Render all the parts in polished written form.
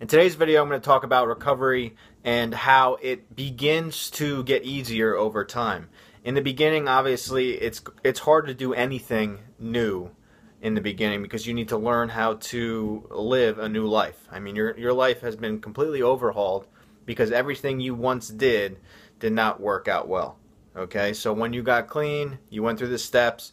In today's video, I'm going to talk about recovery and how it begins to get easier over time. In the beginning, obviously, it's hard to do anything new in the beginning because you need to learn how to live a new life. I mean, your life has been completely overhauled because everything you once did not work out well. Okay, so when you got clean, you went through the steps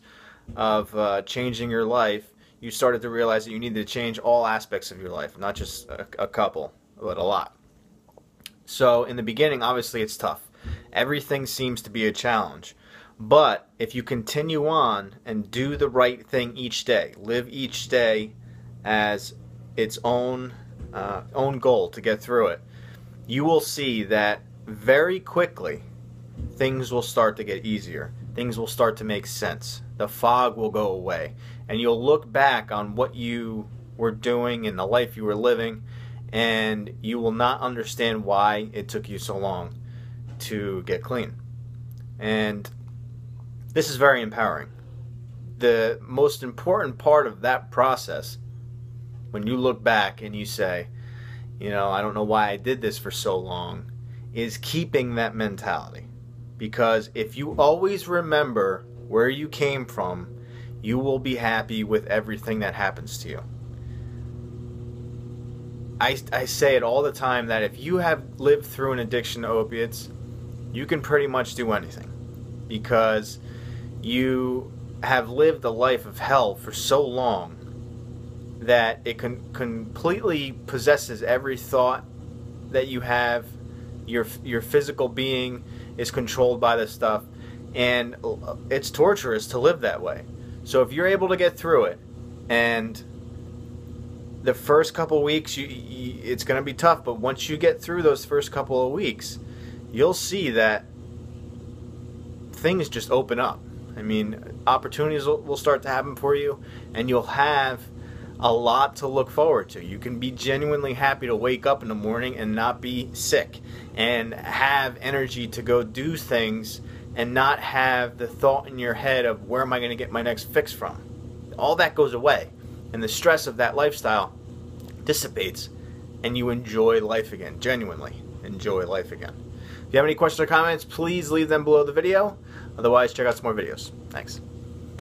of changing your life, you started to realize that you needed to change all aspects of your life, not just a couple, but a lot. So in the beginning, obviously, it's tough. Everything seems to be a challenge. But if you continue on and do the right thing each day, live each day as its own goal to get through it, you will see that very quickly things will start to get easier. Things will start to make sense. The fog will go away. And you'll look back on what you were doing and the life you were living, and you will not understand why it took you so long to get clean. And this is very empowering. The most important part of that process, when you look back and you say, you know, I don't know why I did this for so long, is keeping that mentality. Because if you always remember where you came from, you will be happy with everything that happens to you. I say it all the time that if you have lived through an addiction to opiates, you can pretty much do anything because you have lived a life of hell for so long that it completely possesses every thought that you have. Your physical being is controlled by this stuff, and it's torturous to live that way. So if you're able to get through it, and the first couple weeks, it's going to be tough, but once you get through those first couple of weeks, you'll see that things just open up. I mean, opportunities will start to happen for you, and you'll have a lot to look forward to. You can be genuinely happy to wake up in the morning and not be sick, and have energy to go do things, and not have the thought in your head of where am I going to get my next fix from. All that goes away, and the stress of that lifestyle dissipates, and you enjoy life again, genuinely enjoy life again. If you have any questions or comments, please leave them below the video. Otherwise, check out some more videos. Thanks.